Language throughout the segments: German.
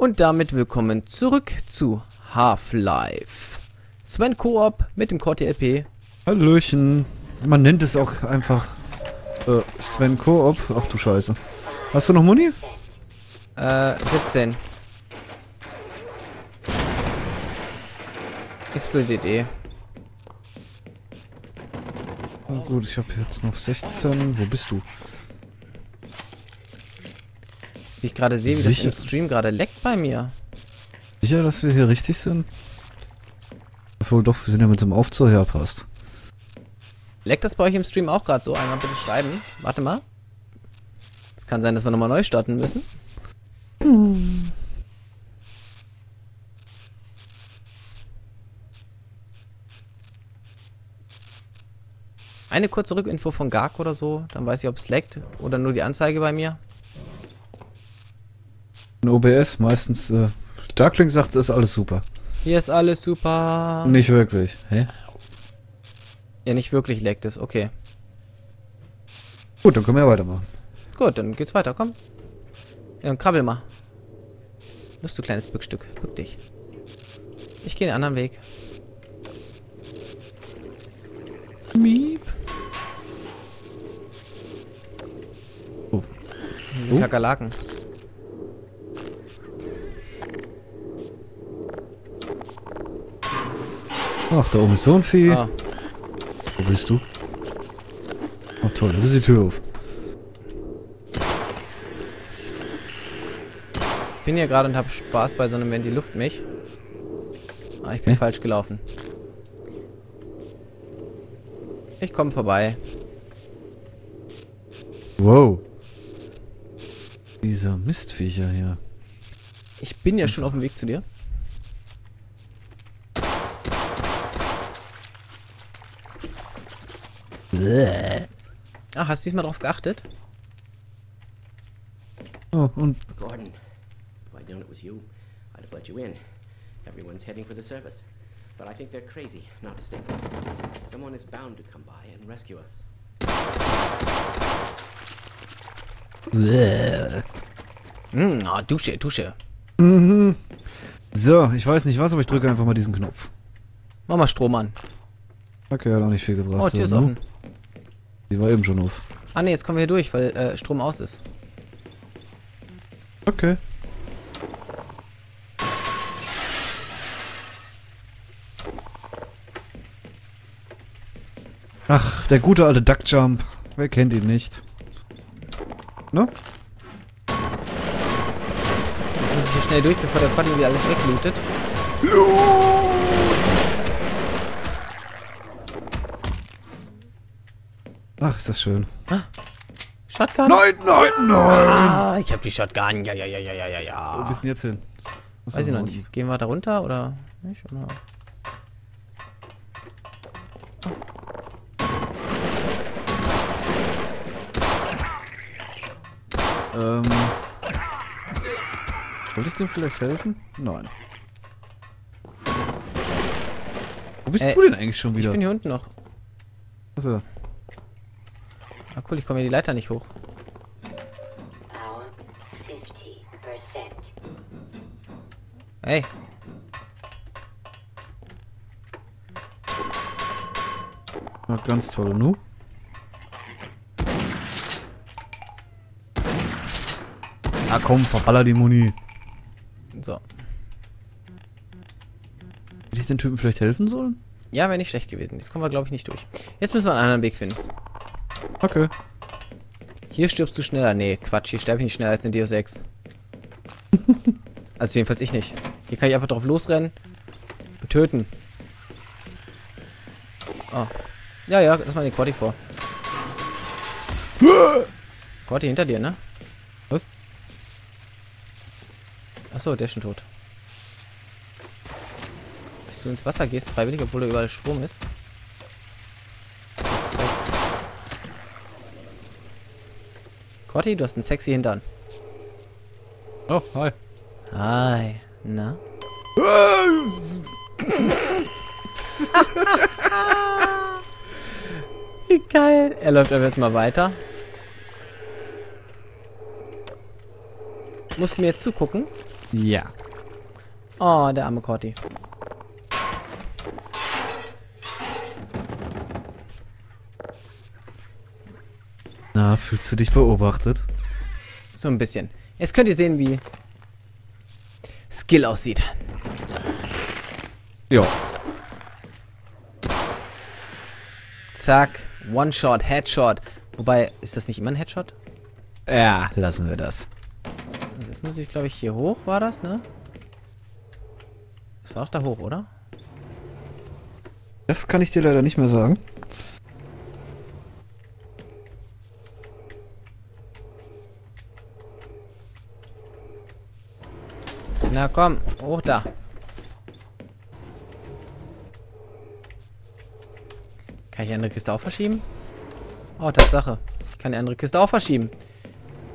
Und damit willkommen zurück zu Half-Life. Sven Co-Op mit dem Korti LP. Hallöchen. Man nennt es auch einfach Sven Co-Op. Ach du Scheiße. Hast du noch Muni? 17. Explodiert eh. Na gut, ich habe jetzt noch 16. Wo bist du? Wie ich gerade sehe, wie das im Stream gerade leckt bei mir. Sicher, dass wir hier richtig sind? Obwohl doch, wir sind ja mit so einem Aufzug herpasst. Leckt das bei euch im Stream auch gerade so? Einmal bitte schreiben. Warte mal. Es kann sein, dass wir nochmal neu starten müssen. Hm. Eine kurze Rückinfo von Gark oder so, dann weiß ich, ob es leckt oder nur die Anzeige bei mir. In OBS meistens, Darkling sagt, ist alles super. Hier ist alles super. Nicht wirklich, hä? Ja, nicht wirklich leckt es, okay. Gut, dann können wir ja weitermachen. Gut, dann geht's weiter, komm. Ja, dann krabbel mal. Lust, du kleines Bückstück, bück dich. Ich gehe den anderen Weg. Miep. Oh. Hier sind Kakerlaken. Ach, da oben ist so ein Vieh. Ah. Wo bist du? Oh toll, das ist die Tür auf. Ich bin hier gerade und habe Spaß bei so einem, wenn die Luft mich. Ah, ich bin falsch gelaufen. Ich komme vorbei. Wow. Dieser Mistviecher hier. Ich bin ja schon auf dem Weg zu dir. Ach, hast du diesmal drauf geachtet? Oh, und... Gordon, if I'd known it was you, I'd have let you in. Everyone's heading for the surface. But I think they're crazy, not distinct. Someone is bound to come by and rescue us. Dusche, Dusche. Mhm. So, ich weiß nicht was, aber ich drücke einfach mal diesen Knopf. Mach mal Strom an. Okay, hat auch nicht viel gebracht. Oh, Tür ist offen. Die war eben schon auf. Ah ne, jetzt kommen wir hier durch, weil Strom aus ist. Okay. Ach, der gute alte Duck Jump. Wer kennt ihn nicht? Ne? Jetzt muss ich hier schnell durch, bevor der Buddy wieder alles weglootet. Ach, ist das schön. Ah, Shotgun? Nein, nein, nein! Ah, ich hab die Shotgun. Ja. Wo bist du denn jetzt hin? Was weiß ich noch nicht. Gehen wir da runter oder nicht? Oder? Wollte ich dem vielleicht helfen? Nein. Wo bist du denn eigentlich schon wieder? Ich bin hier unten noch. Achso. Ah cool, ich komme hier die Leiter nicht hoch. Hey. Na, ganz toll, nu? Na komm, verballer die Muni. So. Hätte ich den Typen vielleicht helfen sollen? Ja, wäre nicht schlecht gewesen. Jetzt kommen wir, glaube ich, nicht durch. Jetzt müssen wir einen anderen Weg finden. Okay. Hier stirbst du schneller. Nee, Quatsch. Hier sterbe ich nicht schneller als in DO6. Also jedenfalls ich nicht. Hier kann ich einfach drauf losrennen und töten. Oh. Ja, lass mal den Korti vor. Korti hinter dir, ne? Was? Achso, der ist schon tot. Dass du ins Wasser gehst, freiwillig, obwohl da überall Strom ist. Korti, du hast einen sexy Hintern. Oh, hi. Hi. Na? Wie geil. Er läuft aber jetzt mal weiter. Musst du mir jetzt zugucken? Ja. Oh, der arme Korti. Na, fühlst du dich beobachtet? So ein bisschen. Jetzt könnt ihr sehen, wie Skill aussieht. Jo. Zack. One-Shot, Headshot. Wobei, ist das nicht immer ein Headshot? Ja, lassen wir das. Jetzt muss ich, glaube ich, hier hoch, war das, ne? Das war auch da hoch, oder? Das kann ich dir leider nicht mehr sagen. Na komm, hoch da. Kann ich die andere Kiste auch verschieben? Oh, Tatsache. Ich kann die andere Kiste auch verschieben.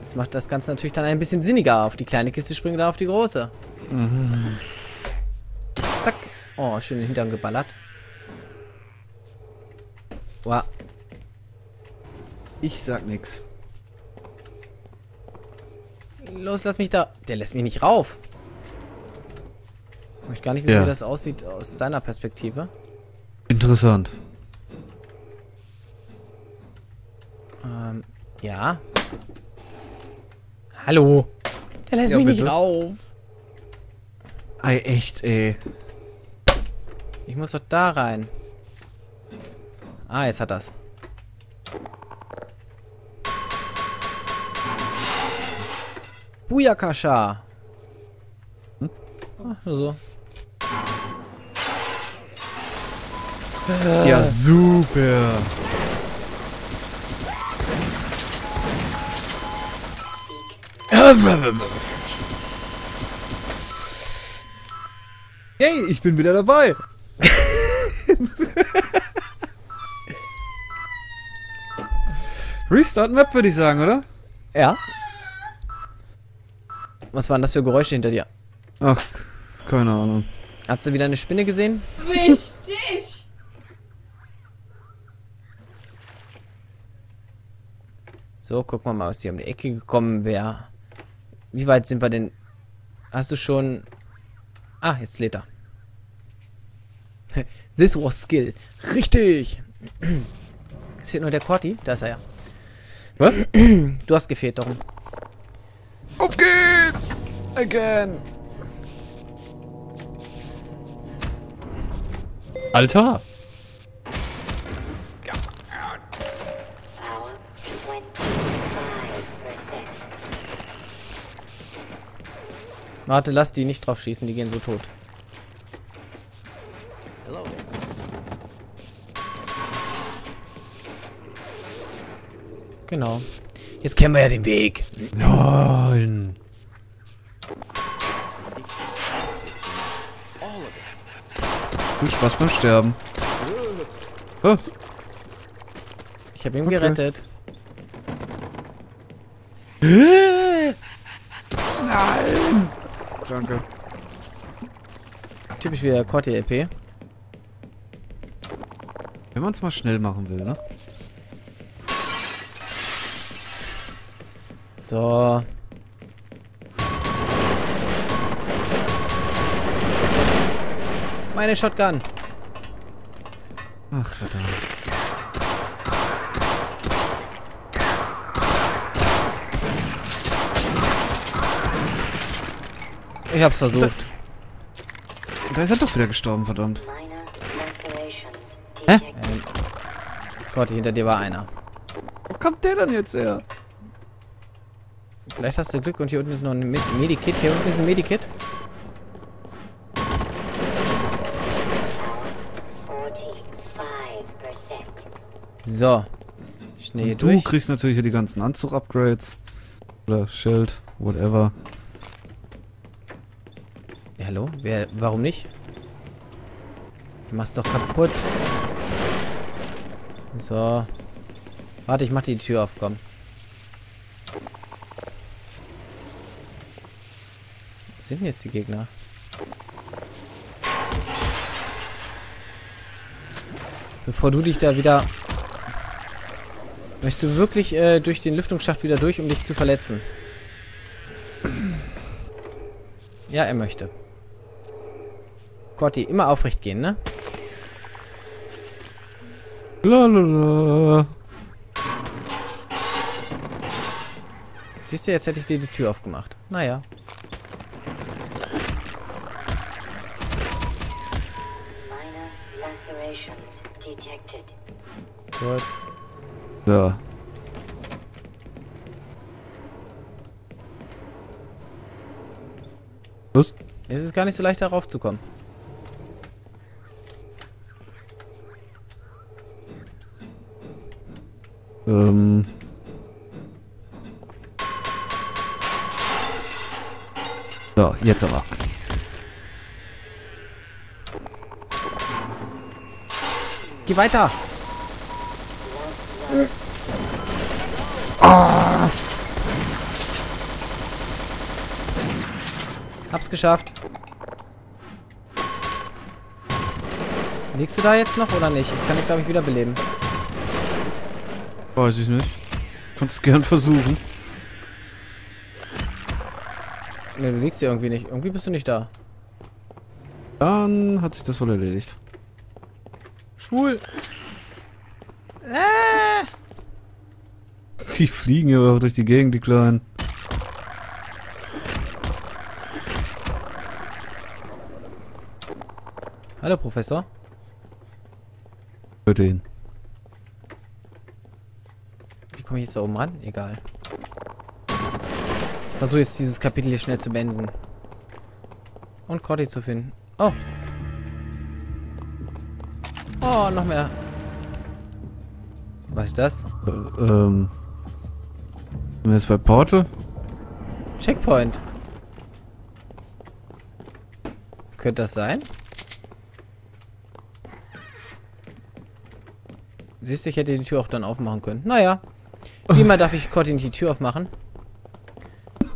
Das macht das Ganze natürlich dann ein bisschen sinniger. Auf die kleine Kiste springen, da auf die große. Mhm. Zack. Oh, schön den Hintern geballert. Wow. Ich sag nix. Los, lass mich da. Der lässt mich nicht rauf. Ich möchte gar nicht wissen, wie das aussieht aus deiner Perspektive. Interessant. Ja. Hallo. Der lässt mich nicht rauf. Ei, echt, ey. Ich muss doch da rein. Ah, jetzt hat das. Booyakasha. Hm? Ah, nur so. Ja, super. Hey, ich bin wieder dabei. Restart Map, würde ich sagen, oder? Ja. Was waren das für Geräusche hinter dir? Ach, keine Ahnung. Hast du wieder eine Spinne gesehen? Wichtig! So, gucken wir mal, was hier um die Ecke gekommen wäre. Wie weit sind wir denn? Hast du schon... Ah, jetzt lädt er. This was skill. Richtig! Es fehlt nur der Korti. Da ist er ja. Was? Du hast gefehlt, darum. Auf geht's! Again! Alter! Warte, lass die nicht drauf schießen, die gehen so tot. Hello. Genau. Jetzt kennen wir ja den Weg. Nein. Viel Spaß beim Sterben. Oh. Ich habe ihn gerettet. Nein. Danke. Typisch wieder Korti LP. Wenn man es mal schnell machen will, ne? So. Meine Shotgun. Ach, verdammt. Ich hab's versucht. Da ist er doch wieder gestorben, verdammt. Hä? Gott, hinter dir war einer. Wo kommt der denn jetzt her? Vielleicht hast du Glück und hier unten ist noch ein Medikit. Hier unten ist ein Medikit. So. Schnell hier durch. Du kriegst natürlich hier die ganzen Anzug-Upgrades. Oder Schild, whatever. Hallo? Wer, warum nicht? Du machst doch kaputt. So. Warte, ich mach die Tür auf, komm. Wo sind denn jetzt die Gegner? Bevor du dich da wieder... Möchtest du wirklich durch den Lüftungsschacht wieder durch, um dich zu verletzen? Ja, er möchte. Korti, immer aufrecht gehen, ne? Lalalala. Siehst du, jetzt hätte ich dir die Tür aufgemacht. Naja. Gut. So. Was? Es ist gar nicht so leicht, darauf zu kommen. So, jetzt aber. Geh weiter! Ah. Hab's geschafft. Liegst du da jetzt noch oder nicht? Ich kann dich, glaube ich, wiederbeleben. Weiß ich nicht. Kannst es gern versuchen. Ne, du liegst hier irgendwie nicht. Irgendwie bist du nicht da. Dann hat sich das wohl erledigt. Schwul! Die fliegen hier aber durch die Gegend, die Kleinen. Hallo, Professor. Hört ihn. Wie komme ich jetzt da oben ran? Egal. Ich versuche jetzt dieses Kapitel hier schnell zu beenden. Und Korti zu finden. Oh! Oh, noch mehr. Was ist das? Sind wir jetzt bei Portal? Checkpoint. Könnte das sein? Siehst du, ich hätte die Tür auch dann aufmachen können. Naja. Wie immer darf ich Korti nicht die Tür aufmachen.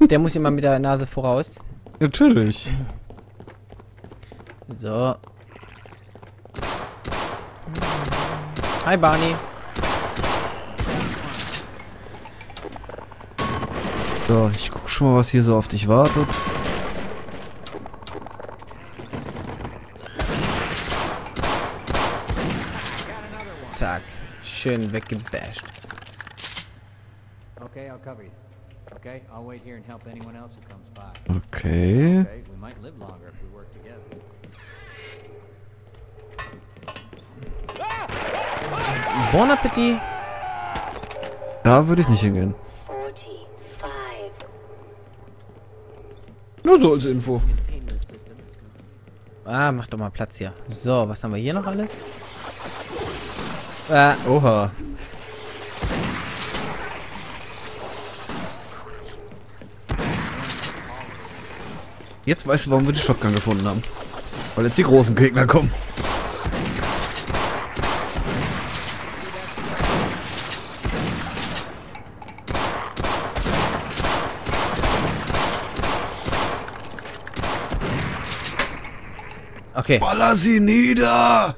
Der muss immer mit der Nase voraus. Natürlich. So. Hi, Barney. So, ich guck schon mal, was hier so auf dich wartet. Zack. Schön weggebasht. Okay. Bon Appetit. Da würde ich nicht hingehen. Nur so als Info. Ah, mach doch mal Platz hier. So, was haben wir hier noch alles? Oha. Jetzt weißt du, warum wir die Shotgun gefunden haben. Weil jetzt die großen Gegner kommen. Okay. Baller sie nieder!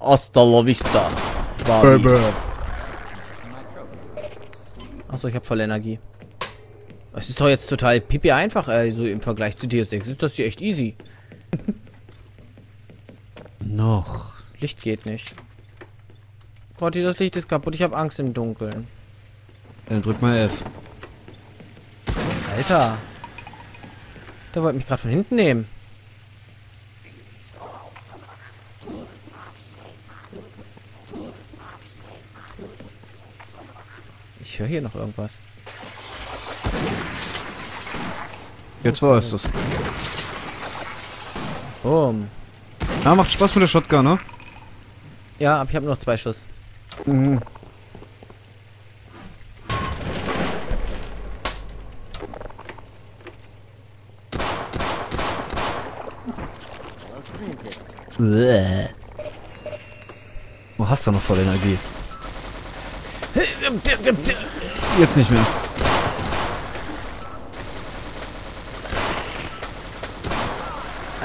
Hasta la vista. Baby. Achso, ich hab voll Energie. Es ist doch jetzt total pipi einfach, also im Vergleich zu DSX ist das hier echt easy. Noch. Licht geht nicht. Korti, das Licht ist kaputt, ich habe Angst im Dunkeln. Dann drück mal F. Alter. Der wollte mich gerade von hinten nehmen. Ich höre hier noch irgendwas. Jetzt war es das. Boom. Na, macht Spaß mit der Shotgun, ne? Ja, aber ich habe noch 2 Schuss. Mhm. Du hast da noch voll Energie. Jetzt nicht mehr.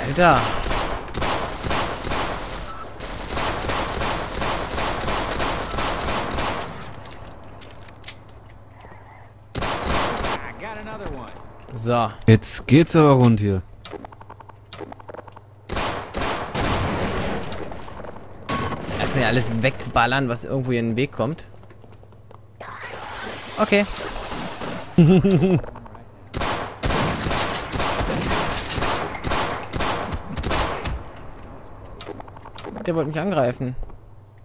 Alter. So. Jetzt geht's aber rund hier. schnell alles wegballern, was irgendwo in den Weg kommt. Okay. Der wollte mich angreifen.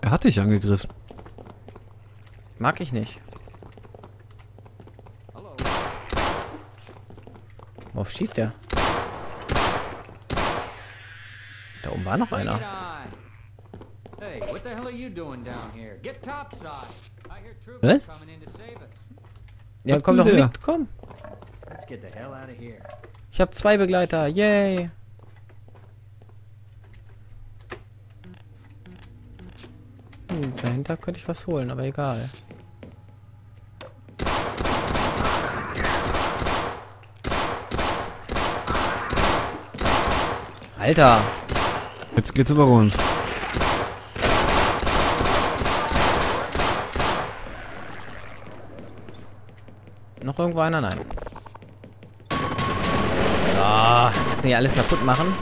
Er hat dich angegriffen. Mag ich nicht. Worauf schießt der? Da oben war noch einer. Was? Ja, komm doch mit, komm. Ich habe 2 Begleiter, yay. Hm, dahinter könnte ich was holen, aber egal. Alter. Jetzt geht's aber rund. Noch irgendwo einer? Nein. So, lassen wir hier alles kaputt machen.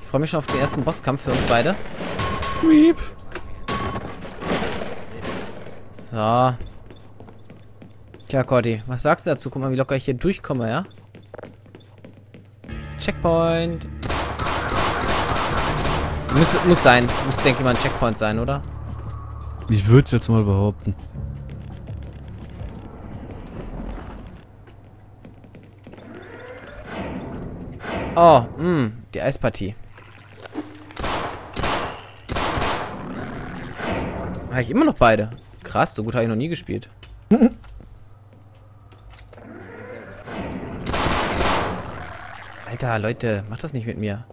Ich freue mich schon auf den ersten Bosskampf für uns beide. Weep. So. Tja, Korti, was sagst du dazu? Guck mal, wie locker ich hier durchkomme, ja? Checkpoint. Muss sein. Muss, denke ich mal, ein Checkpoint sein, oder? Ich würde es jetzt mal behaupten. Oh, die Eispartie. Habe ich immer noch beide. Krass, so gut habe ich noch nie gespielt. Alter, Leute, macht das nicht mit mir.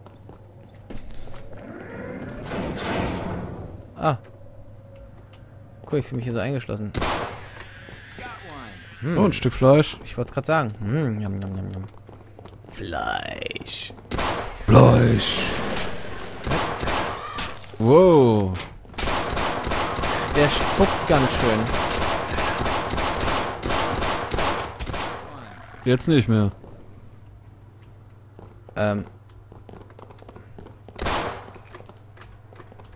Ah. Cool, ich fühle mich hier so eingeschlossen. Oh, ein Stück Fleisch. Ich wollte es gerade sagen. Yum, yum, yum, yum. Fleisch. Fleisch. Wow. Der spuckt ganz schön. Jetzt nicht mehr.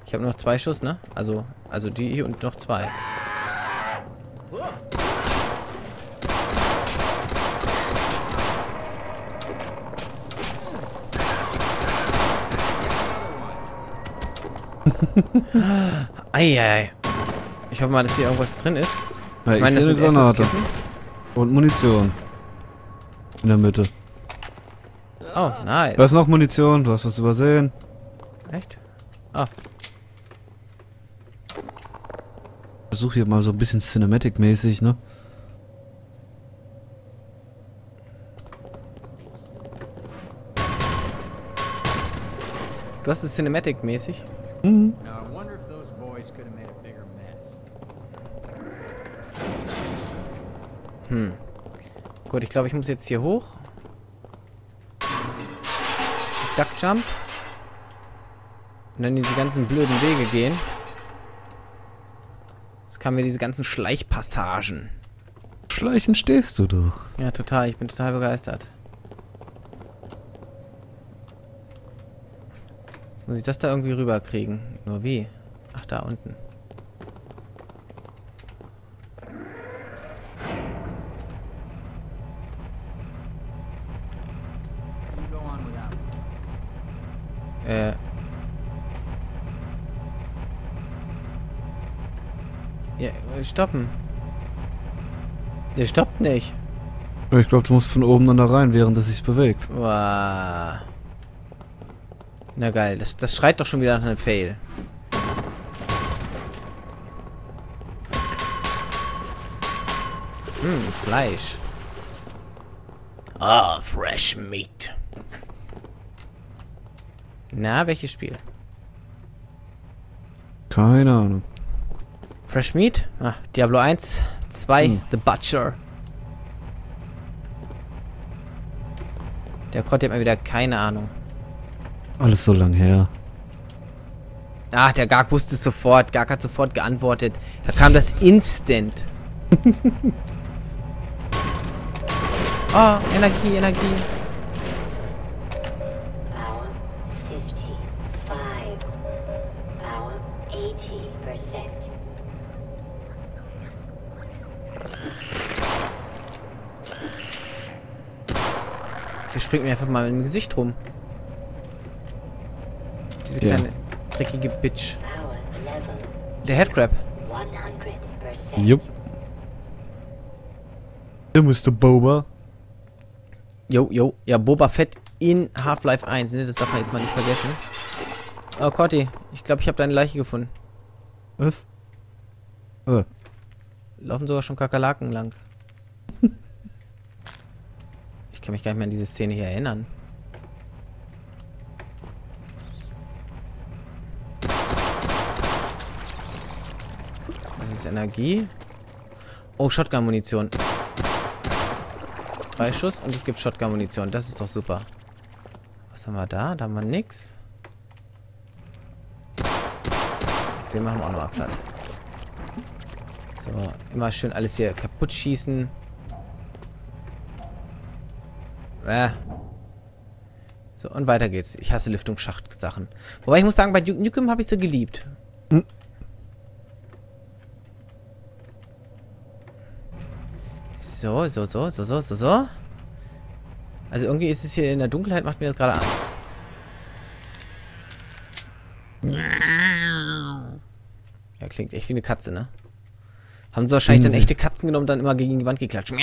Ich habe noch 2 Schuss, ne? Also die und noch 2. Eieiei. Ich hoffe mal, dass hier irgendwas drin ist. Ja, ich meine, das sind Granate und Munition. In der Mitte. Oh, nice. Da ist noch Munition, du hast was übersehen. Echt? Ah. Ich versuche hier mal so ein bisschen Cinematic-mäßig, ne? Du hast es Cinematic-mäßig? Mhm. Hm. Gut, ich glaube, ich muss jetzt hier hoch. Duck Jump. Und dann in diese ganzen blöden Wege gehen. Jetzt kamen wir diese ganzen Schleichpassagen. Schleichen stehst du doch. Ja, total. Ich bin total begeistert. Jetzt muss ich das da irgendwie rüberkriegen. Nur wie? Ach, da unten. Ja, stoppen. Der stoppt nicht. Ich glaube, du musst von oben dann da rein, während es sich bewegt. Wow. Na geil, das schreit doch schon wieder nach einem Fail. Fleisch. Ah, fresh meat. Na, welches Spiel? Keine Ahnung. Fresh Meat? Ah, Diablo 1, 2, The Butcher. Der Korti hat mal wieder keine Ahnung. Alles so lang her. Ach, der Gark wusste es sofort. Gark hat sofort geantwortet. Da kam das Instant. Oh, Energie, Energie. Hour 50, 5, Hour 80. Der springt mir einfach mal im Gesicht rum. Diese kleine, dreckige Bitch. Der Headcrab. Jupp. Der Mr. Boba. Jo, jo. Ja, Boba Fett in Half-Life 1, ne? Das darf man jetzt mal nicht vergessen. Oh, Korti. Ich glaube, ich habe deine Leiche gefunden. Was? Oh. Laufen sogar schon Kakerlaken lang. Ich kann mich gar nicht mehr an diese Szene hier erinnern. Das ist Energie. Oh, Shotgun-Munition. 3 Schuss und es gibt Shotgun-Munition. Das ist doch super. Was haben wir da? Da haben wir nix. Den machen wir auch nochmal platt. So, immer schön alles hier kaputt schießen. So, und weiter geht's. Ich hasse Lüftungsschacht-Sachen. Wobei ich muss sagen, bei Duke Nukem habe ich sie geliebt. Hm. So. Also irgendwie ist es hier in der Dunkelheit, macht mir das gerade Angst. Ja, klingt echt wie eine Katze, ne? Haben sie wahrscheinlich dann echte Katzen genommen und dann immer gegen die Wand geklatscht.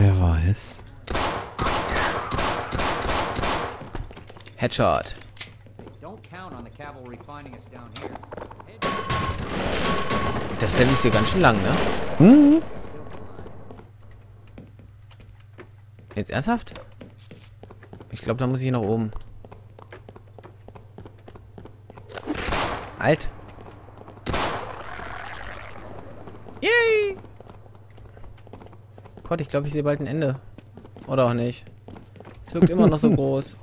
Wer war es? Headshot. Das Level ist hier ganz schön lang, ne? Mhm. Jetzt ernsthaft? Ich glaube, da muss ich nach oben. Alt. Yay! Gott, ich glaube, ich sehe bald ein Ende. Oder auch nicht. Es wirkt immer noch so groß.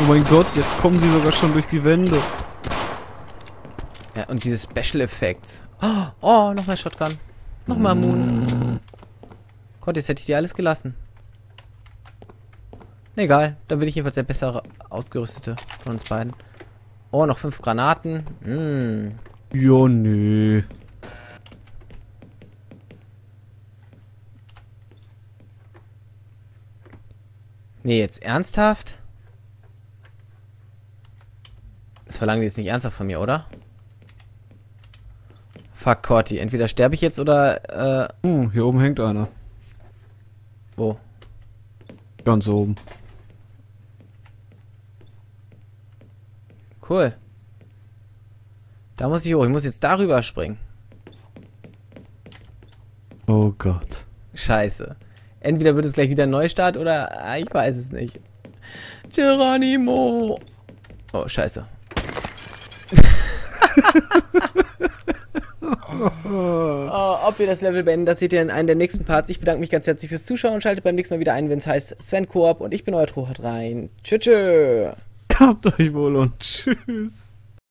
Oh mein Gott, jetzt kommen sie sogar schon durch die Wände. Ja, und diese Special Effects. Oh, oh, nochmal Shotgun. Nochmal Moon. Gott, jetzt hätte ich dir alles gelassen. Egal, dann bin ich jedenfalls der bessere Ausgerüstete von uns beiden. Oh, noch 5 Granaten. Ja, nö. Nee, jetzt ernsthaft? Das verlangen die jetzt nicht ernsthaft von mir, oder? Fuck, Korti. Entweder sterbe ich jetzt oder, hier oben hängt einer. Wo? Ganz oben. Cool. Da muss ich hoch. Ich muss jetzt darüber springen. Oh Gott. Scheiße. Entweder wird es gleich wieder ein Neustart oder... ich weiß es nicht. Geronimo! Oh, scheiße. Oh, ob wir das Level beenden, das seht ihr in einem der nächsten Parts. Ich bedanke mich ganz herzlich fürs Zuschauen und schaltet beim nächsten Mal wieder ein, wenn es heißt Sven Co-Op und ich bin euer Trohard Rein. Tschö, tschö. Habt euch wohl und tschüss.